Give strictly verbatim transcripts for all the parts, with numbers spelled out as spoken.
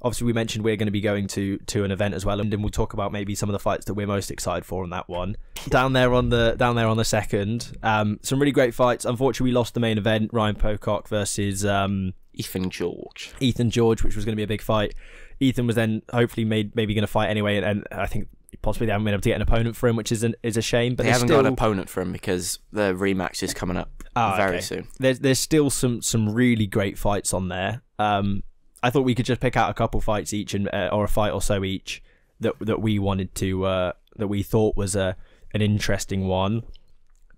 Obviously, we mentioned we're going to be going to to an event as well, and then we'll talk about maybe some of the fights that we're most excited for on that one. Down there on the down there on the second, um, some really great fights. Unfortunately, we lost the main event, Ryan Pocock versus um, Ethan George. Ethan George, which was going to be a big fight. Ethan was then hopefully made maybe going to fight anyway, and, and I think possibly they haven't been able to get an opponent for him, which is an, is a shame. But they haven't still... got an opponent for him because the rematch is coming up oh, very okay. soon. There's there's still some some really great fights on there. Um, I thought we could just pick out a couple fights each, and uh, or a fight or so each that that we wanted to uh, that we thought was a an interesting one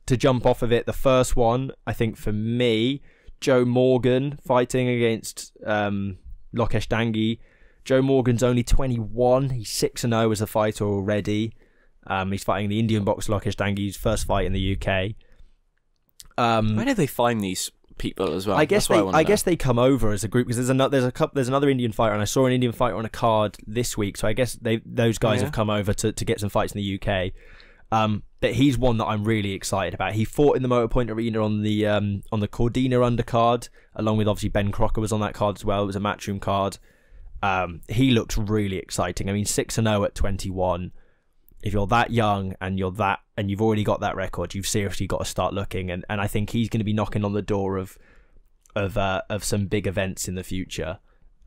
to jump off of it. The first one, I think for me, Joe Morgan fighting against um, Lokesh Dangi. Joe Morgan's only twenty-one. He's six and zero as a fighter already. Um, he's fighting the Indian boxer Lokesh Dangi's first fight in the U K. Um, Where do they find these people as well? I guess they, I, I guess they come over as a group, because there's another there's a couple there's another Indian fighter, and I saw an Indian fighter on a card this week, so I guess they those guys yeah. have come over to, to get some fights in the U K. Um, but he's one that I'm really excited about. He fought in the Motorpoint Arena on the um, on the Cordina undercard, along with obviously Ben Crocker was on that card as well. It was a Matchroom card. Um, he looks really exciting. I mean, six and zero at twenty-one. If you're that young and you're that and you've already got that record, you've seriously got to start looking, and, and I think he's going to be knocking on the door of of uh, of some big events in the future,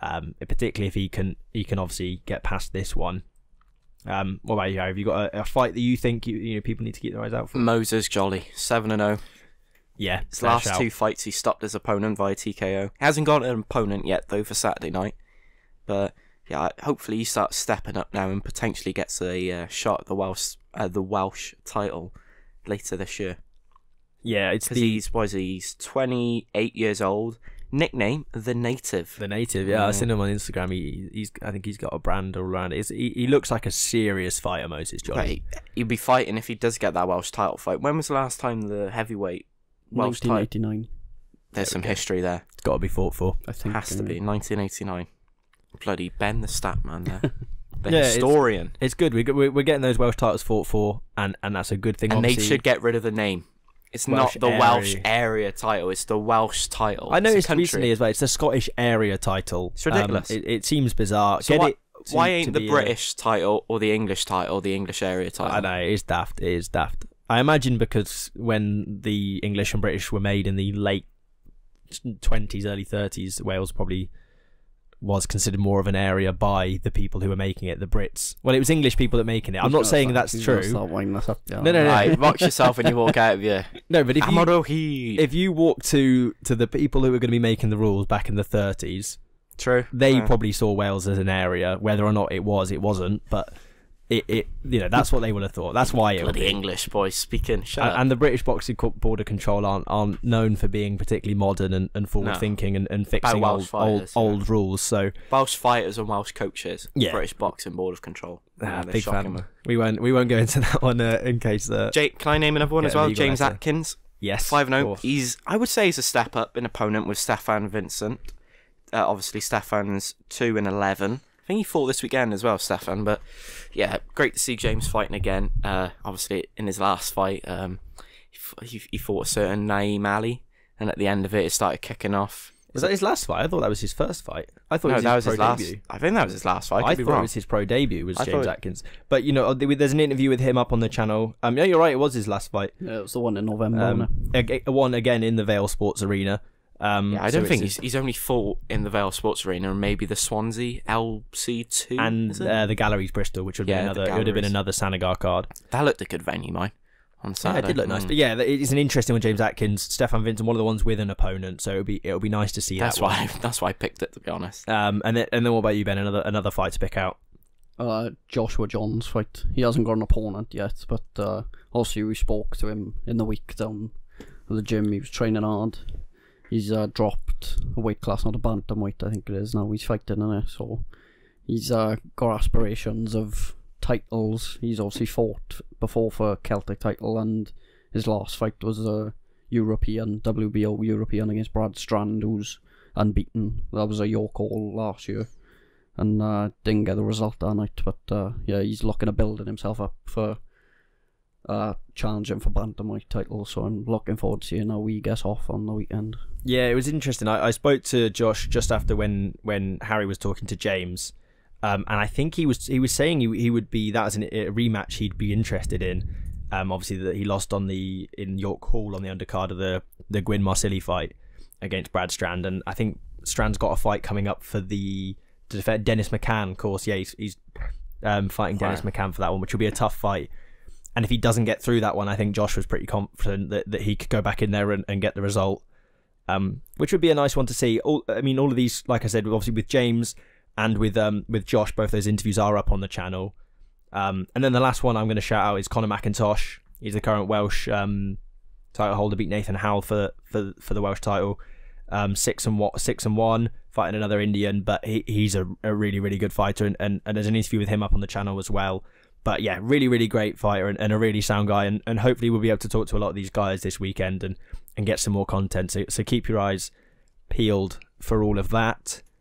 um, particularly if he can he can obviously get past this one. Um, what about you? Have you got a, a fight that you think you, you know people need to keep their eyes out for? Moses Jolly, seven and zero. Yeah, his last out. two fights he stopped his opponent via T K O. Hasn't got an opponent yet though for Saturday night, but. Yeah, hopefully he starts stepping up now and potentially gets a uh, shot at the Welsh, uh, the Welsh title later this year. Yeah, it's because the... he's what is he, he's twenty-eight years old. Nickname the Native. The Native, yeah. yeah. I seen him on Instagram. He, he's, I think he's got a brand all around. It's, he, he looks like a serious fighter, Moses Jolly. Right. He'll be fighting if he does get that Welsh title fight. When was the last time the heavyweight Welsh title? nineteen eighty-nine. There's there some go. history there. It's got to be fought for. I think has to be nineteen eighty-nine. Bloody Ben the stat man there. The yeah, historian. It's, it's good. We're, we're getting those Welsh titles fought for, and, and that's a good thing. And obviously, they should get rid of the name. It's Welsh not the area. Welsh area title. It's the Welsh title. I noticed recently as well. It's the Scottish area title. It's ridiculous. Um, it, it seems bizarre. So get why, it to, why ain't the British a... title or the English title or the English area title? I know. It is daft. It is daft. I imagine because when the English and British were made in the late twenties, early thirties, Wales probably... was considered more of an area by the people who were making it, the Brits. Well, it was English people that were making it. I'm not saying that's true. No, no, no. Right, box yourself when you walk out of here. No, but if you, if you walk to to the people who were going to be making the rules back in the thirties, true, they yeah. probably saw Wales as an area, whether or not it was, it wasn't, but it, it you know, that's what they would have thought. That's why it would be. English boys speaking. Shut and, up. and the British boxing border control aren't aren't known for being particularly modern and, and forward no. thinking and, and fixing old fighters, old, yeah. old rules. So Welsh fighters and Welsh coaches. Yeah. British boxing border control. Yeah, ah, big fan. Them. We won't we won't go into that one uh, in case. Uh, Jake, can I name another one as well? James Atkins. Yes, five and zero. He's I would say he's a step up in opponent with Stefan Vincent. Uh, obviously, Stefan's two and eleven. I think he fought this weekend as well, Stefan, but yeah, great to see James fighting again. Uh, obviously, in his last fight, um, he, he fought a certain Naeem Ali, and at the end of it, it started kicking off. Was that his last fight? I thought that was his first fight. I thought no, it was that his was pro his last, debut. I think that was his last fight. I, I thought wrong. it was his pro debut, was I James thought... Atkins. But, you know, there's an interview with him up on the channel. Um, yeah, you're right, it was his last fight. Yeah, it was the one in November. Um, a, a one, again, in the Vale Sports Arena. Um, yeah, I don't so think he's, he's only fought in the Vale Sports Arena and maybe the Swansea L C two and uh, the Galleries Bristol, which would yeah, be another. It would have been another Sanagar card. That looked a good venue, mine on Saturday. Yeah, it did look mm. nice, but yeah, it's an interesting one. James Atkins, Stefan Vincent, one of the ones with an opponent, so it'll be it'll be nice to see. That's that why one. that's why I picked it, to be honest. Um, and then, and then what about you, Ben? Another another fight to pick out. Uh, Joshua John's fight. He hasn't got an opponent yet, but uh, obviously we spoke to him in the week down at the gym. He was training hard. He's uh, dropped a weight class, not a bantamweight, I think it is now. He's fighting in it, so he's uh, got aspirations of titles. He's obviously fought before for a Celtic title, and his last fight was a European, W B O European against Brad Strand, who's unbeaten. That was a York Hall last year, and uh, didn't get the result that night. But uh, yeah, he's looking at building himself up for uh, challenging for bantamweight title, so I'm looking forward to seeing how we get off on the weekend. Yeah, it was interesting. I, I spoke to Josh just after when when Harry was talking to James, um, and I think he was he was saying he, he would be that as an, a rematch he'd be interested in. Um, obviously that he lost on the in York Hall on the undercard of the the Gwyn Marsilli fight against Brad Strand, and I think Strand's got a fight coming up for the to defend Dennis McCann. Of course, yeah, he's, he's um, fighting Dennis yeah. McCann for that one, which will be a tough fight. And if he doesn't get through that one, I think Josh was pretty confident that, that he could go back in there and, and get the result, um, which would be a nice one to see. All, I mean, all of these, like I said, obviously with James and with um, with Josh, both those interviews are up on the channel. Um, and then the last one I'm going to shout out is Conor McIntosh. He's the current Welsh um, title holder. Beat Nathan Howell for for for the Welsh title. Um, six and what six and one, fighting another Indian, but he, he's a, a really really good fighter, and, and and there's an interview with him up on the channel as well. But yeah, really really great fighter and, and a really sound guy, and, and hopefully we'll be able to talk to a lot of these guys this weekend and and get some more content. So so keep your eyes peeled for all of that.